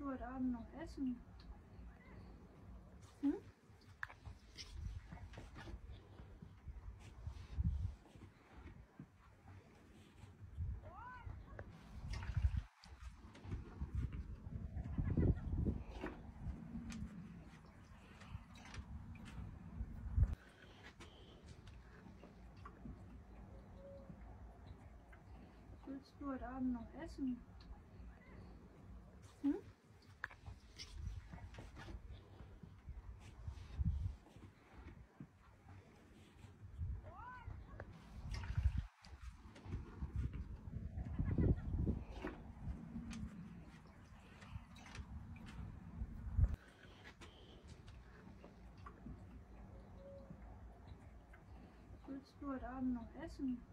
du heute Abend noch essen? Hm? Willst du heute Abend noch essen? Hm? Willst du heute Abend noch essen?